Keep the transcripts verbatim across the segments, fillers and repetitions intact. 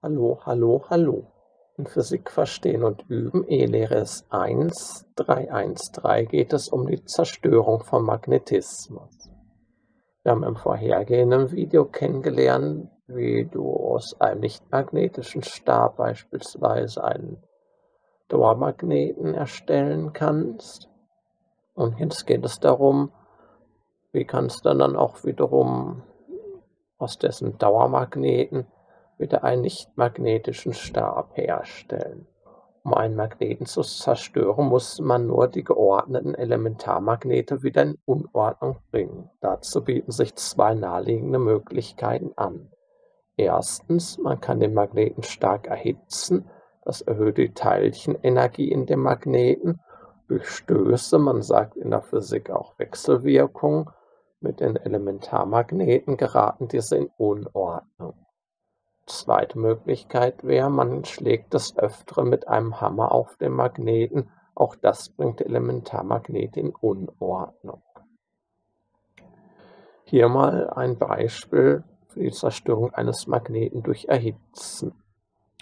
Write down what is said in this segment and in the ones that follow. Hallo, hallo, hallo. In Physik verstehen und üben, E-Lehre ist eins, drei eins drei, geht es um die Zerstörung von Magnetismus. Wir haben im vorhergehenden Video kennengelernt, wie du aus einem nicht-magnetischen Stab beispielsweise einen Dauermagneten erstellen kannst. Und jetzt geht es darum, wie kannst du dann auch wiederum aus dessen Dauermagneten wieder einen nicht-magnetischen Stab herstellen. Um einen Magneten zu zerstören, muss man nur die geordneten Elementarmagnete wieder in Unordnung bringen. Dazu bieten sich zwei naheliegende Möglichkeiten an. Erstens, man kann den Magneten stark erhitzen. Das erhöht die Teilchenenergie in dem Magneten durch Stöße, man sagt in der Physik auch Wechselwirkung. Mit den Elementarmagneten geraten diese in Unordnung. Zweite Möglichkeit wäre, man schlägt das Öftere mit einem Hammer auf den Magneten. Auch das bringt Elementarmagnete in Unordnung. Hier mal ein Beispiel für die Zerstörung eines Magneten durch Erhitzen.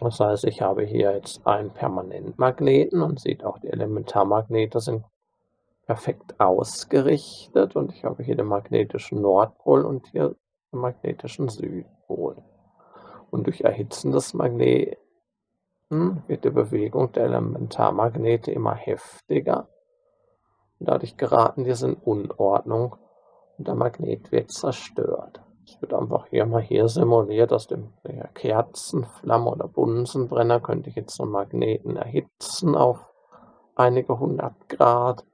Das heißt, ich habe hier jetzt einen Permanentmagneten und sieht auch, die Elementarmagnete sind perfekt ausgerichtet. Und ich habe hier den magnetischen Nordpol und hier den magnetischen Südpol. Und durch Erhitzen des Magneten wird die Bewegung der Elementarmagnete immer heftiger. Und dadurch geraten diese in Unordnung und der Magnet wird zerstört. Es wird einfach hier mal hier simuliert, aus dem Kerzenflamme oder Bunsenbrenner könnte ich jetzt einen Magneten erhitzen auf einige hundert Grad.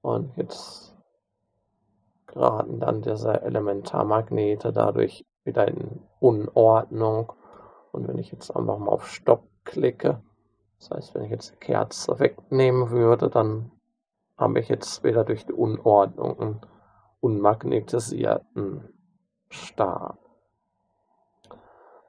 Und jetzt geraten dann diese Elementarmagnete dadurch wieder in Unordnung. Und wenn ich jetzt einfach mal auf Stopp klicke, das heißt, wenn ich jetzt die Kerze wegnehmen würde, dann habe ich jetzt wieder durch die Unordnung einen unmagnetisierten Stab.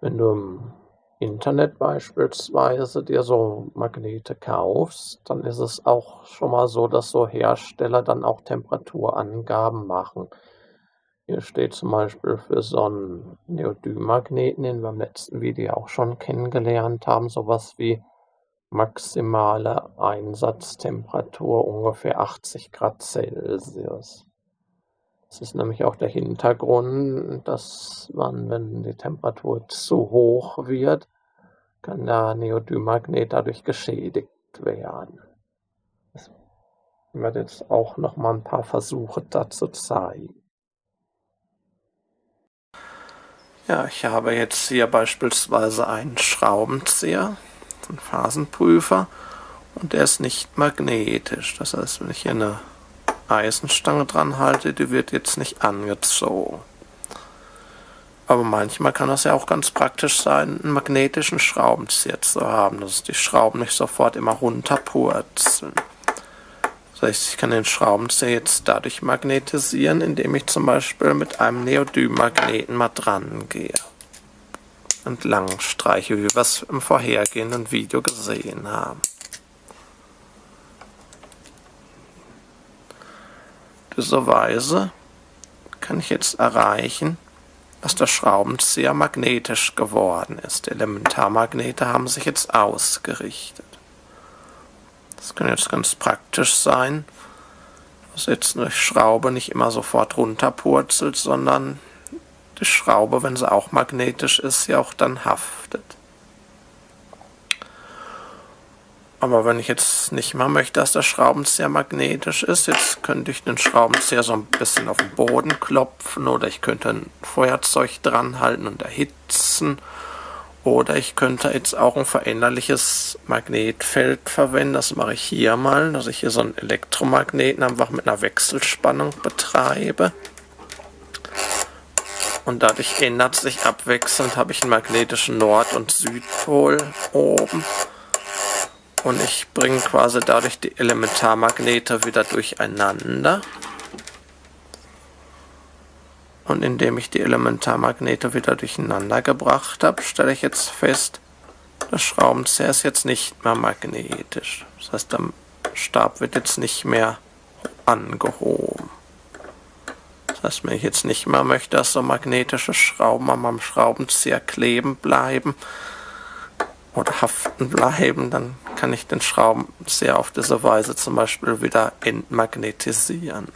Wenn du im Internet beispielsweise dir so Magnete kaufst, dann ist es auch schon mal so, dass so Hersteller dann auch Temperaturangaben machen. Hier steht zum Beispiel für so einen Neodym-Magneten, den wir im letzten Video auch schon kennengelernt haben, sowas wie maximale Einsatztemperatur ungefähr achtzig Grad Celsius. Das ist nämlich auch der Hintergrund, dass man, wenn die Temperatur zu hoch wird, kann der Neodym-Magnet dadurch geschädigt werden. Ich werde jetzt auch noch mal ein paar Versuche dazu zeigen. Ja, ich habe jetzt hier beispielsweise einen Schraubenzieher, einen Phasenprüfer, und der ist nicht magnetisch. Das heißt, wenn ich hier eine Eisenstange dran halte, die wird jetzt nicht angezogen. Aber manchmal kann das ja auch ganz praktisch sein, einen magnetischen Schraubenzieher zu haben, dass die Schrauben nicht sofort immer runterpurzeln. Das heißt, ich kann den Schraubenzieher jetzt dadurch magnetisieren, indem ich zum Beispiel mit einem Neodym-Magneten mal dran gehe. Entlang streiche, wie wir es im vorhergehenden Video gesehen haben. Diese Weise kann ich jetzt erreichen, dass der Schraubenzieher magnetisch geworden ist. Die Elementarmagnete haben sich jetzt ausgerichtet. Das kann jetzt ganz praktisch sein, dass jetzt eine Schraube nicht immer sofort runterpurzelt, sondern die Schraube, wenn sie auch magnetisch ist, ja auch dann haftet. Aber wenn ich jetzt nicht mal möchte, dass der Schraubenzieher magnetisch ist, jetzt könnte ich den Schraubenzieher so ein bisschen auf den Boden klopfen oder ich könnte ein Feuerzeug dran halten und erhitzen. Oder ich könnte jetzt auch ein veränderliches Magnetfeld verwenden. Das mache ich hier mal, dass ich hier so einen Elektromagneten einfach mit einer Wechselspannung betreibe. Und dadurch ändert sich abwechselnd, habe ich einen magnetischen Nord- und Südpol oben. Und ich bringe quasi dadurch die Elementarmagnete wieder durcheinander. Und indem ich die Elementarmagnete wieder durcheinander gebracht habe, stelle ich jetzt fest, der Schraubenzieher ist jetzt nicht mehr magnetisch. Das heißt, der Stab wird jetzt nicht mehr angehoben. Das mir ich jetzt nicht mehr möchte, dass so magnetische Schrauben an meinem Schraubenzieher kleben bleiben oder haften bleiben. Dann kann ich den Schraubenzieher auf diese Weise zum Beispiel wieder entmagnetisieren.